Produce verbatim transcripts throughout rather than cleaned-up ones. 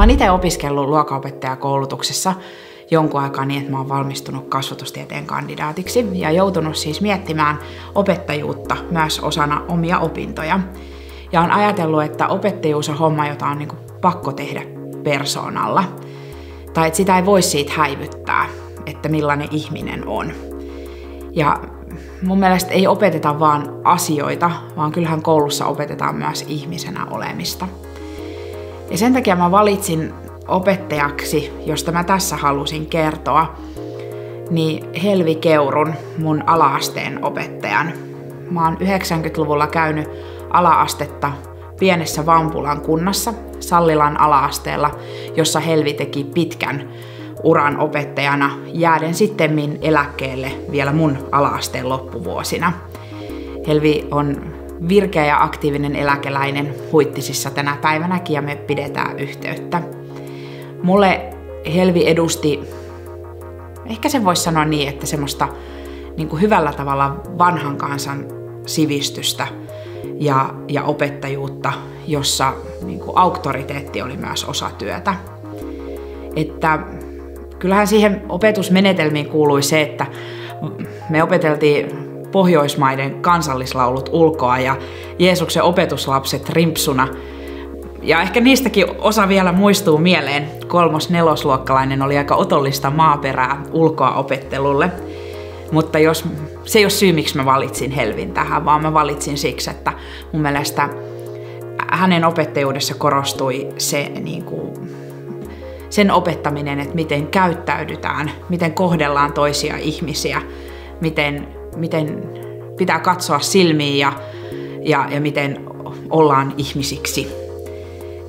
Mä oon itse opiskellut luokanopettajakoulutuksessa jonkun aikaa niin, että mä oon valmistunut kasvatustieteen kandidaatiksi ja joutunut siis miettimään opettajuutta myös osana omia opintoja. Ja on ajatellut, että opettajuus on homma, jota on niin kuin pakko tehdä persoonalla. Tai että sitä ei voi siitä häivyttää, että millainen ihminen on. Ja mun mielestä ei opeteta vaan asioita, vaan kyllähän koulussa opetetaan myös ihmisenä olemista. Ja sen takia mä valitsin opettajaksi, josta mä tässä halusin kertoa, niin Helvi Keurun, mun ala-asteen opettajan. Mä oon yhdeksänkymmentäluvulla käynyt ala-astetta pienessä Vampulan kunnassa, Sallilan ala-asteella, jossa Helvi teki pitkän uran opettajana, jääden sittemmin eläkkeelle vielä mun ala-asteen loppuvuosina. Helvi on virkeä ja aktiivinen eläkeläinen Huittisissa tänä päivänäkin ja me pidetään yhteyttä. Mulle Helvi edusti, ehkä sen voisi sanoa niin, että semmoista niin kuin hyvällä tavalla vanhan kansan sivistystä ja, ja opettajuutta, jossa niin kuin auktoriteetti oli myös osa työtä. Että kyllähän siihen opetusmenetelmiin kuului se, että me opeteltiin Pohjoismaiden kansallislaulut ulkoa ja Jeesuksen opetuslapset rimpsuna. Ja ehkä niistäkin osa vielä muistuu mieleen. Kolmos-nelosluokkalainen oli aika otollista maaperää ulkoa opettelulle. Mutta jos, se ei ole syy, miksi mä valitsin Helvin tähän, vaan mä valitsin siksi, että mun mielestä hänen opettajuudessa korostui se, niin kuin, sen opettaminen, että miten käyttäydytään, miten kohdellaan toisia ihmisiä, miten miten pitää katsoa silmiin ja, ja, ja miten ollaan ihmisiksi.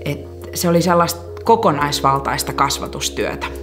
Et se oli sellaista kokonaisvaltaista kasvatustyötä.